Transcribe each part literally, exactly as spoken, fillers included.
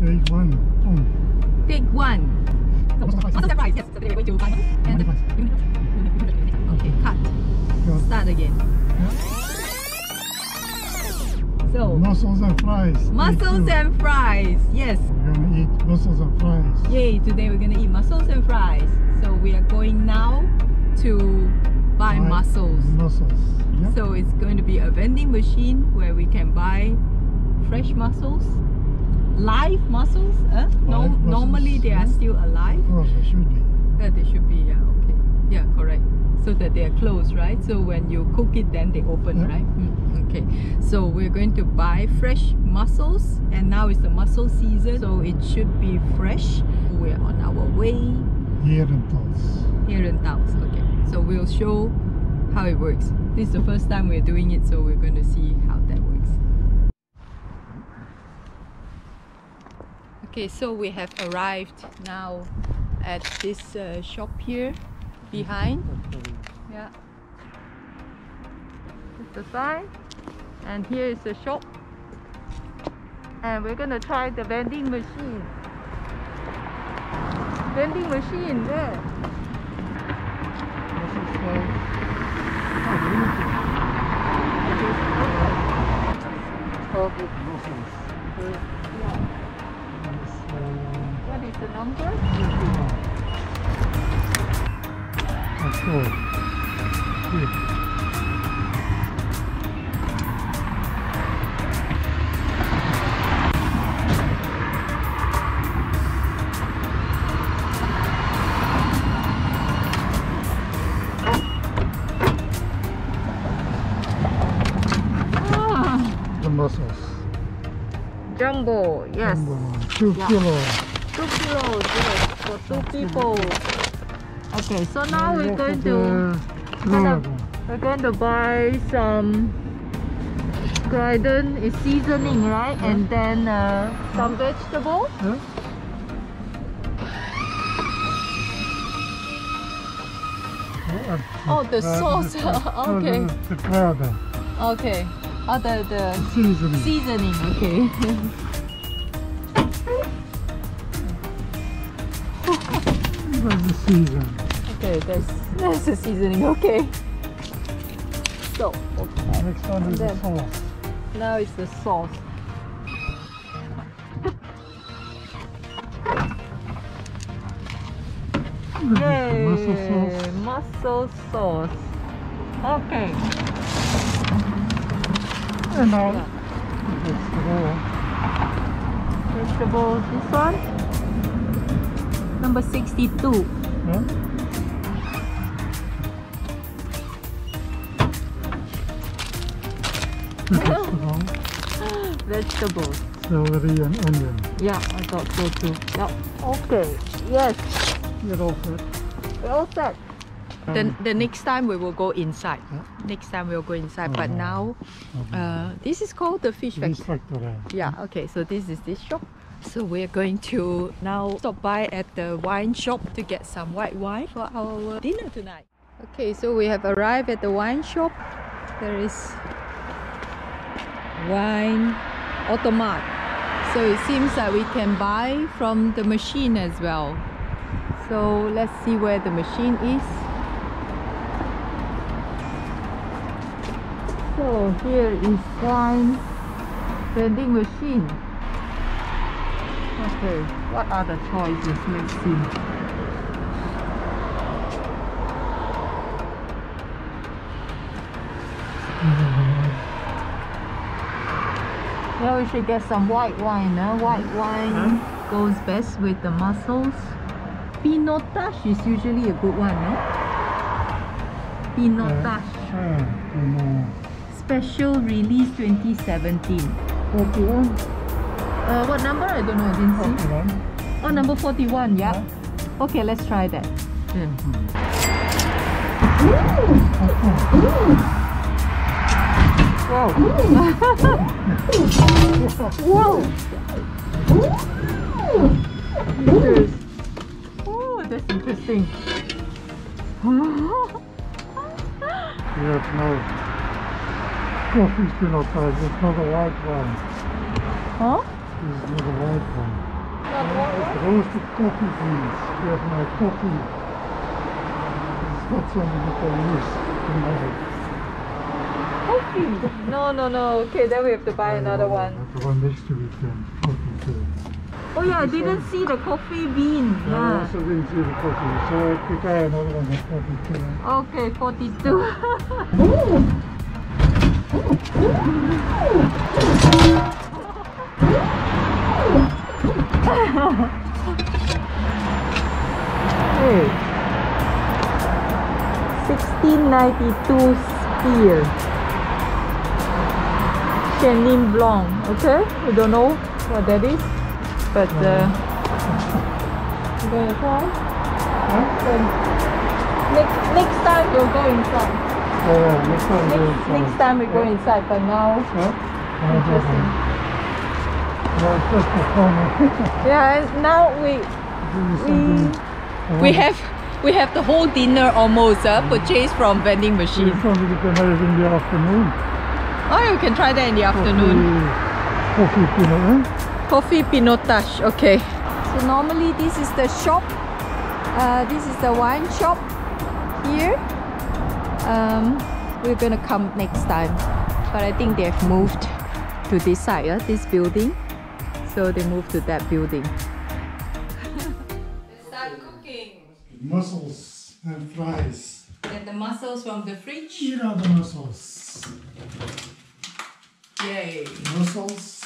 Big one. Oh. Big one. So, also the price, yes. So today we're going to buy one. And the price. Okay, cut. Cut. Start again. Yeah. So. Mussels and fries. Mussels and fries, yes. We're going to eat mussels and fries. Yay, today we're going to eat mussels and fries. So we are going now to buy right. mussels. Mussels. Yep. So it's going to be a vending machine where we can buy fresh mussels, live mussels. Uh, live no, mussels. Normally they yeah. are still alive. Of course, they should be. Uh, they should be. Yeah. Okay. Yeah. Correct. So that they are closed, right? So when you cook it, then they open, yep. right? Mm, okay. So we're going to buy fresh mussels, and now it's the mussel season, so it should be fresh. We're on our way. Herentals. Herentals. Okay. So we'll show how it works. This is the first time we're doing it, so we're going to see how that works. Okay, so we have arrived now at this uh, shop here behind. Yeah, it's the sign, and here is the shop, and we're going to try the vending machine. Vending machine there. What is the number? Let's go. Ah. The mussels. Jumbo, yes. Jumbo. Two yeah. kilos. Two kilos, yes, for two people. Okay, so now we're going to kind of, we're going to buy some Croydon is seasoning, right? Yeah. And then uh, some vegetables. Yeah. Oh, the sauce. Okay. The Croydon. Okay. Oh, the, the seasoning. Seasoning. Okay. There's the season. Okay, there's there's the seasoning. Okay. So okay. Next one is the sauce. Now it's the sauce. Yay! Mussel sauce. Mussel sauce. Okay. And now yeah. vegetables. Vegetables. This one. Number sixty-two. Huh? Vegetables. Vegetables. Celery and onion. Yeah, I thought so too. Yeah. Okay. Yes. We're all set. We're all set. Um, the, the next time we will go inside. Huh? Next time we will go inside. Uh -huh. But now, uh, this is called the fish factory. Yeah. Okay. So this is this shop. So we're going to now stop by at the wine shop to get some white wine for our dinner tonight. Okay, so we have arrived at the wine shop. There is wine automat. So it seems that we can buy from the machine as well. So let's see where the machine is. So here is wine vending machine. Okay, what are the choices? Let's see. Mm-hmm. Well, we should get some white wine. Huh? White wine huh? goes best with the mussels. Pinotage is usually a good one. Huh? Pinotage. Uh, uh, Special release twenty seventeen. forty-one. Uh, what number? I don't know, I didn't forty-one. See. Oh, number forty-one, yeah. yeah. Okay, let's try that. Yeah. Whoa! Whoa! Oh, that's interesting. We have no coffee pinotage, it's not a white one. Huh? This is not a white one. Roasted coffee beans. We have my coffee. It's not something that I use in my head. Coffee? No, no, no. Okay, then we have to buy I another know, one. The one next to it then. Coffee. Oh yeah, I didn't see the coffee bean. Yeah. I also didn't see the coffee, so I could buy another one at forty-two. Okay, forty-two. Hey. sixteen ninety-two spear. Chenin Blanc, okay? We don't know what that is. But uh, you're gonna try? Huh? So next next time we'll go inside. Oh yeah, next time next, we'll go next time we yeah. go inside, but now huh? no, interesting. No, it's just a corner. Yeah, and now we we we have we have the whole dinner almost uh, purchased from vending machine. You probably can have it in the afternoon. Oh, you can try that in the coffee, afternoon. Coffee Pinotage. Huh? Coffee Pinotage, okay. So normally this is the shop. Uh, this is the wine shop here. Um, we're gonna come next time. But I think they've moved to this side, uh, this building. So they moved to that building. Let's start cooking. Mussels and fries. Get the mussels from the fridge. Here are the mussels. Yay. Mussels.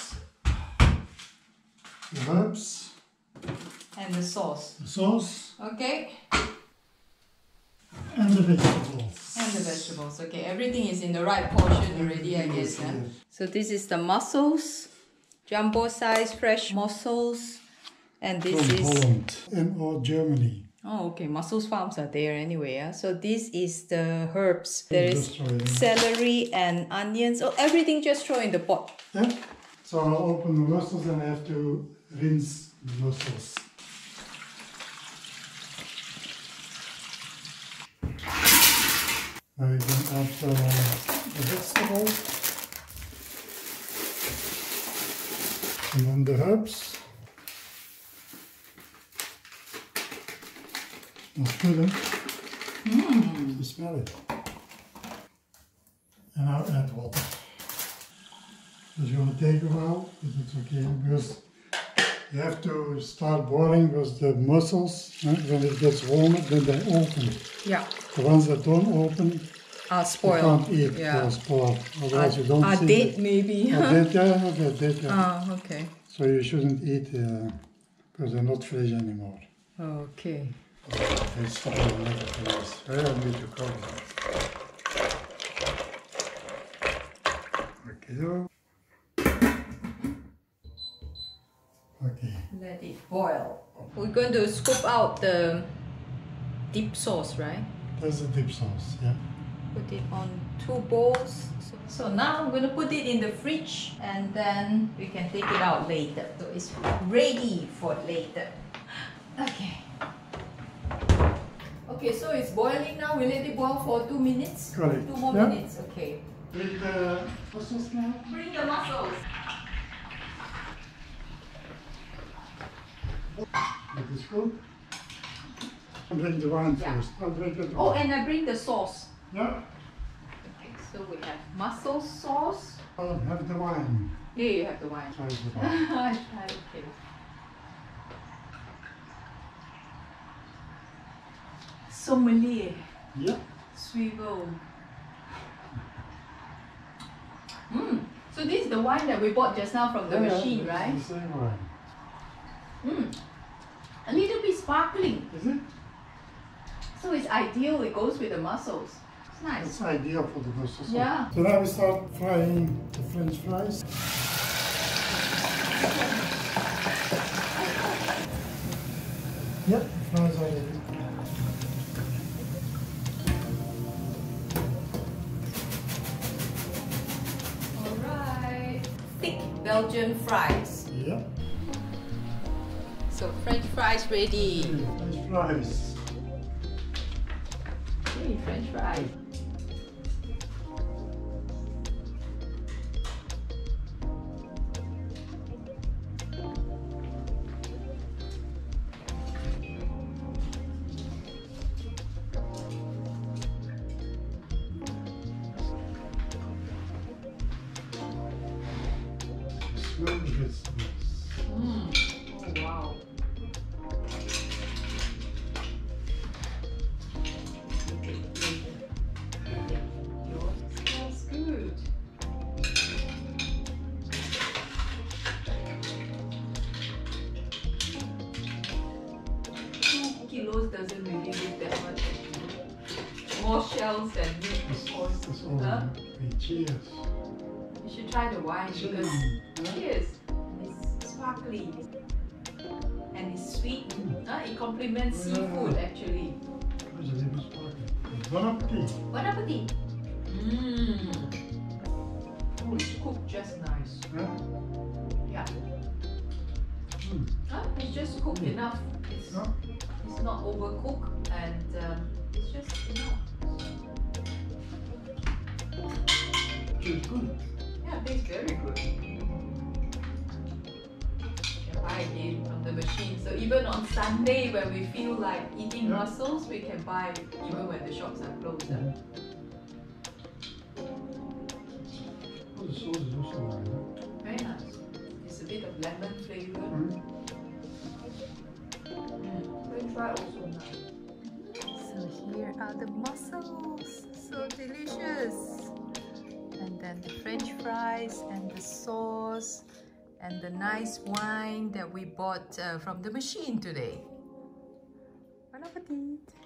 The herbs and the sauce. The sauce. Okay. And the vegetables. And the vegetables. Okay, everything is in the right portion already, I guess. Huh? So this is the mussels, jumbo size fresh mussels, and this From is Holland and or Germany. Oh, okay. Mussels farms are there anyway. Yeah? So this is the herbs. There is celery and onions. Oh, everything just throw in the pot. Yeah. So I'll open the mussels and I have to rinse the mussels. Now you can add the, the vegetables and then the herbs. That's good, huh? Mm. You smell it. And I'll add water. It's going to take a while, but it's okay because you have to start boiling with the mussels. Huh? When it gets warmer, then they open. Yeah. The ones that don't open are spoiled. You can't eat. Yeah. They're spoiled. Otherwise, are, you don't are see. Are dead, it. maybe? Are dead, yeah, okay, dead, yeah. Oh, okay. So you shouldn't eat uh, because they're not fresh anymore. Okay. Let's start with everything else. I need to cover that. Okay, so. Okay. Let it boil. We're going to scoop out the dip sauce, right? That's the dip sauce, yeah. Put it on two bowls. So, so now I'm going to put it in the fridge and then we can take it out later. So it's ready for later. Okay. Okay, so it's boiling now. We let it boil for two minutes. Correct. Two more yeah. minutes, okay. Bring the mussels now. Bring the mussels. That is good. I'll drink the wine yeah. first. I'll drink the wine. Oh, and I bring the sauce. Yeah. Okay, so we have mussel sauce. I'll have the wine. Yeah, you have the wine. Try the wine. Okay. Sommelier. Yeah. Swivel. Mm. So this is the wine that we bought just now from the yeah, machine, yeah, right? It's the same wine. Mm. A little bit sparkling. Is it? So it's ideal, it goes with the mussels. It's nice. It's ideal for the mussels. Yeah. So now we start frying the French fries. Yep, the fries are ready. Alright. Thick Belgian fries. Yep. So French fries ready. French fries. Hey, French fries. Slow business. Mm. Oh, wow. Doesn't really give that much. More shells than meat, of course. That's all. Huh? Hey, cheers. You should try the wine. Cheers. Because cheers. It's sparkly and it's sweet. Mm. Uh, it complements yeah. seafood actually. It's a little sparkly. Bon appetit. Bon appetit. Mmm. Oh, it's cooked just nice. Huh? Yeah. Mm. Uh, it's just cooked mm. enough. It's huh? It's not overcooked and um, it's just enough. It's good. Yeah, it tastes very good. I buy again from the machine. So even on Sunday when we feel like eating yeah. mussels, we can buy even when the shops are closed. Yeah. Oh, the sauce is also nice. Very nice. It's a bit of lemon flavour. Mm. Also so here are the mussels, so delicious, and then the French fries and the sauce and the nice wine that we bought uh, from the machine today. Bon appetit!